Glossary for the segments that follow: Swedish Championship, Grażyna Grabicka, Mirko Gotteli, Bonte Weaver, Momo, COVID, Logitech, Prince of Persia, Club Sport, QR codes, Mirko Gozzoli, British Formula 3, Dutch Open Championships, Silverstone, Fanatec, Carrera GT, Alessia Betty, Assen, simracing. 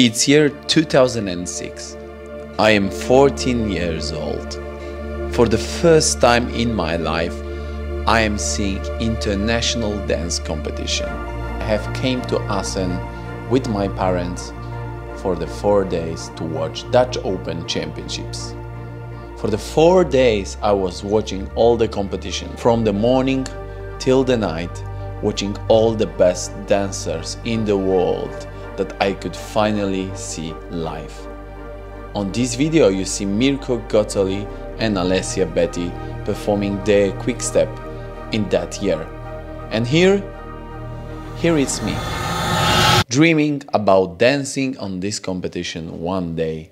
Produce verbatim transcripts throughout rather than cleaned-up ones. It's year two thousand six. I am fourteen years old. For the first time in my life, I am seeing international dance competition. I have came to Assen with my parents for the four days to watch Dutch Open Championships. For the four days I was watching all the competition, from the morning till the night, watching all the best dancers in the world that I could finally see live. On this video you see Mirko Gotteli and Alessia Betty performing their quick step in that year. And here, here it's me, dreaming about dancing on this competition one day.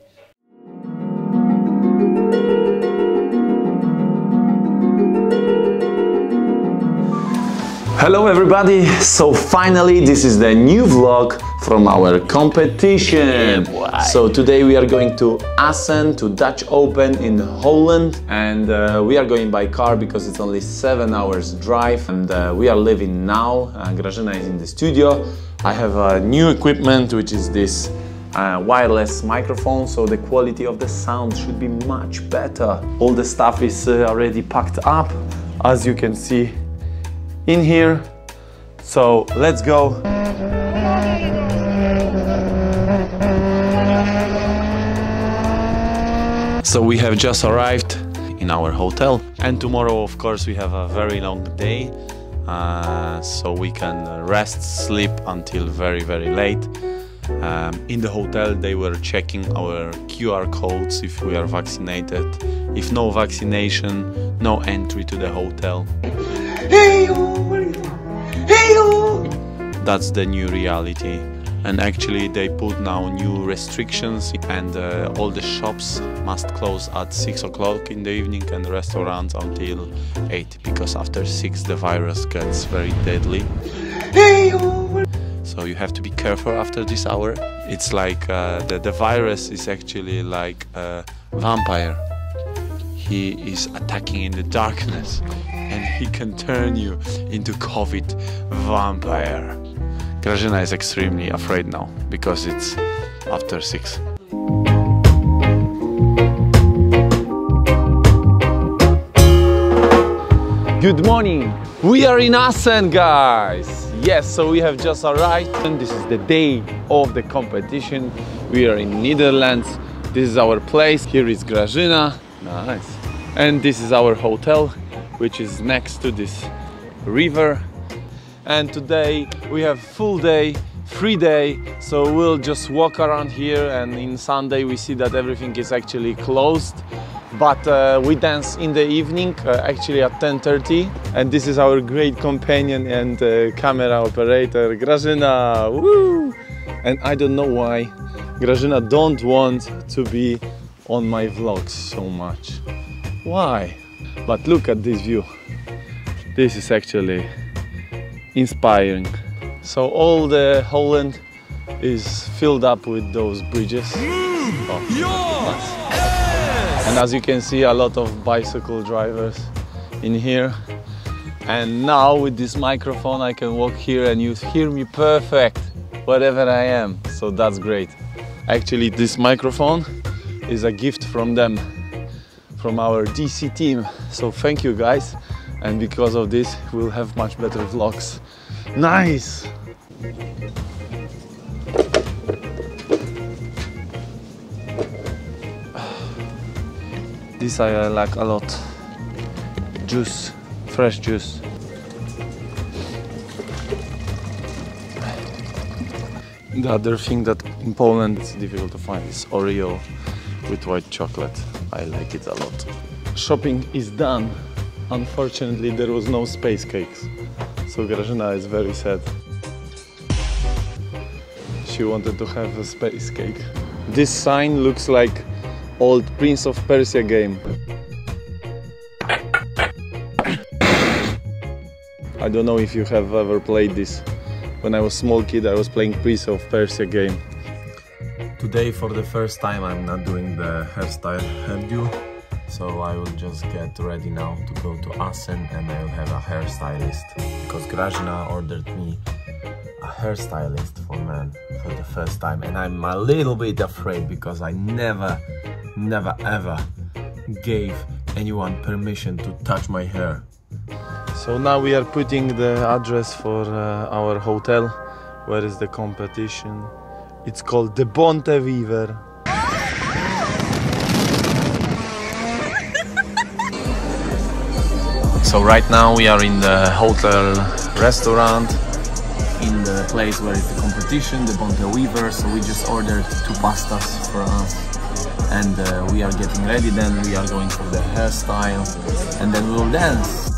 Hello everybody, so finally this is the new vlog from our competition. Yeah, so today we are going to Assen, to Dutch Open in Holland, and uh, we are going by car because it's only seven hours drive, and uh, we are leaving now. uh, Grażyna is in the studio. I have a uh, new equipment, which is this Uh, wireless microphone, so the quality of the sound should be much better. All the stuff is uh, already packed up, as you can see in here. So let's go. So we have just arrived in our hotel, and tomorrow of course we have a very long day, uh, so we can rest, sleep until very very late. Um, in the hotel they were checking our Q R codes, if we are vaccinated. If no vaccination, no entry to the hotel. Hey -oh, hey -oh. That's the new reality, and actually they put now new restrictions, and uh, all the shops must close at six o'clock in the evening and restaurants until eight, because after six the virus gets very deadly. Hey -oh. So you have to be careful after this hour. It's like uh, the, the virus is actually like a vampire. He is attacking in the darkness, and he can turn you into COVID vampire. Grażyna is extremely afraid now because it's after six. Good morning. We are in Assen, guys. Yes, so we have just arrived, and this is the day of the competition. We are in Netherlands. This is our place. Here is Grażyna. Nice. And this is our hotel, which is next to this river. And today we have full day, free day, so we'll just walk around here, and in Sunday we see that everything is actually closed. But uh, we dance in the evening, uh, actually at ten thirty. And this is our great companion and uh, camera operator, Grażyna. Woo! And I don't know why Grażyna don't want to be on my vlogs so much. Why? But look at this view. This is actually inspiring. So all the Holland is filled up with those bridges. Oh, yes. And as you can see, a lot of bicycle drivers in here. And now with this microphone I can walk here and you hear me perfect wherever I am. So that's great. Actually this microphone is a gift from them, from our D C team. So thank you guys. And because of this we'll have much better vlogs. Nice! This I like a lot. Juice, fresh juice. The other thing that in Poland is difficult to find is Oreo with white chocolate. I like it a lot. Shopping is done. Unfortunately, there was no space cakes. So Grażyna is very sad. She wanted to have a space cake. This sign looks like old Prince of Persia game. I don't know if you have ever played this. When I was a small kid I was playing Prince of Persia game. Today for the first time I'm not doing the hairstyle hairdo, so I will just get ready now to go to Assen, and I will have a hairstylist because Grażyna ordered me a hairstylist for men for the first time, and I'm a little bit afraid because I never, never ever gave anyone permission to touch my hair. So now we are putting the address for uh, our hotel, where is the competition. It's called the Bonte Weaver. So right now we are in the hotel restaurant, in the place where is the competition, the Bonte Weaver. So we just ordered two pastas for us, and uh, we are getting ready. Then we are going for the hairstyle, and then we will dance.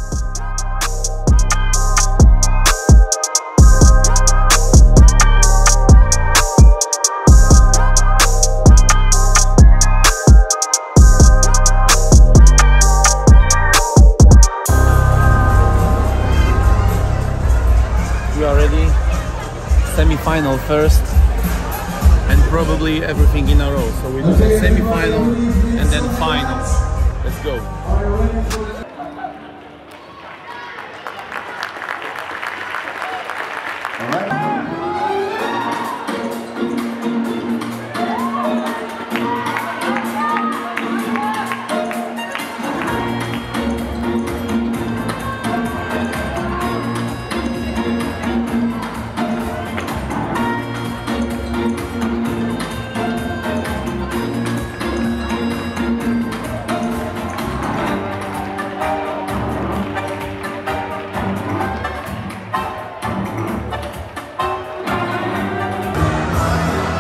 We are ready, semi-final first, and probably everything in a row, so we do the semi-final and then final. Let's go! Alright.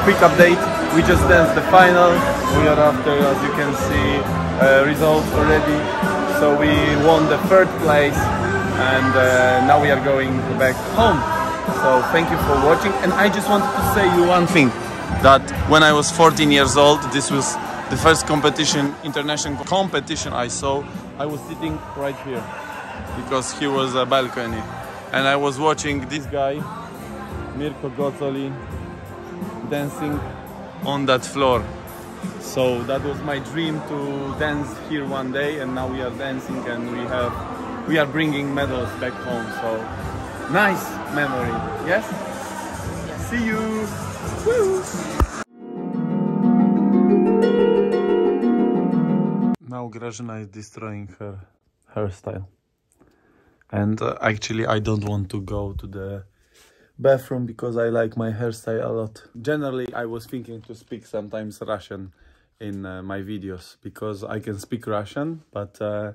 Quick update, we just danced the final. We are after, as you can see, uh, results already. So we won the third place, and uh, now we are going back home. So thank you for watching, and I just wanted to say you one thing, that when I was fourteen years old, this was the first competition, international competition I saw. I was sitting right here because here was a balcony, and I was watching this guy, Mirko Gozzoli, dancing on that floor. So that was my dream, to dance here one day, and now we are dancing, and we have we are bringing medals back home. So nice memory. Yes, yes. See you. Woo. Now Grażyna is destroying her hairstyle, and uh, actually I don't want to go to the bathroom because I like my hairstyle a lot. Generally, I was thinking to speak sometimes Russian in uh, my videos, because I can speak Russian, but uh,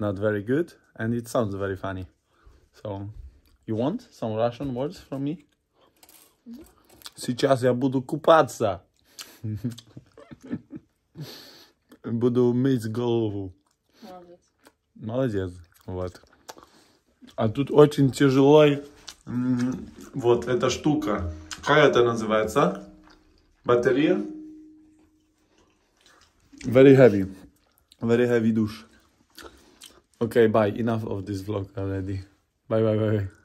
not very good, and it sounds very funny. So, you want some Russian words from me? Сейчас я буду купаться. Буду мыть голову. Молодец. Молодец. Вот. А тут очень тяжелый. Mm, вот эта штука, как это называется? Батарея? Very heavy, very heavy douche. Okay, bye. Enough of this vlog already. Bye, bye, bye.